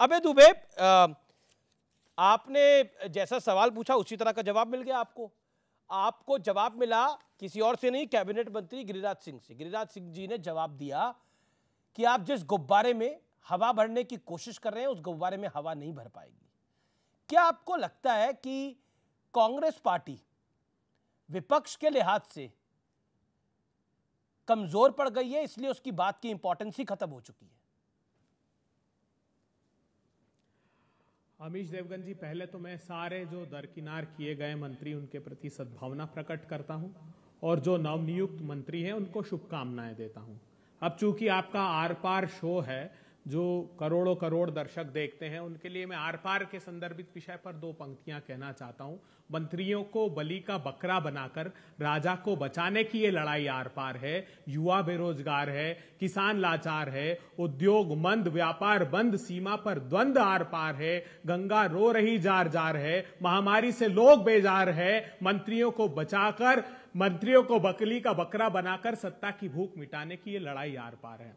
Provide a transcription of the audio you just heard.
अभय दुबे, आपने जैसा सवाल पूछा उसी तरह का जवाब मिल गया आपको। आपको जवाब मिला किसी और से नहीं, कैबिनेट मंत्री गिरिराज सिंह से। गिरिराज सिंह जी ने जवाब दिया कि आप जिस गुब्बारे में हवा भरने की कोशिश कर रहे हैं उस गुब्बारे में हवा नहीं भर पाएगी। क्या आपको लगता है कि कांग्रेस पार्टी विपक्ष के लिहाज से कमजोर पड़ गई है, इसलिए उसकी बात की इंपॉर्टेंस ही खत्म हो चुकी है? अमीश देवगन जी, पहले तो मैं सारे जो दरकिनार किए गए मंत्री उनके प्रति सद्भावना प्रकट करता हूं और जो नवनियुक्त मंत्री हैं उनको शुभकामनाएं देता हूं। अब चूंकि आपका आर पार शो है जो करोड़ों करोड़ दर्शक देखते हैं, उनके लिए मैं आर पार के संदर्भित विषय पर दो पंक्तियां कहना चाहता हूं। मंत्रियों को बलि का बकरा बनाकर राजा को बचाने की ये लड़ाई आर पार है। युवा बेरोजगार है, किसान लाचार है, उद्योग मंद, व्यापार बंद, सीमा पर द्वंद आर पार है, गंगा रो रही जार जार है, महामारी से लोग बेजार है। मंत्रियों को बचाकर, मंत्रियों को बकली का बकरा बनाकर सत्ता की भूख मिटाने की ये लड़ाई आर पार है।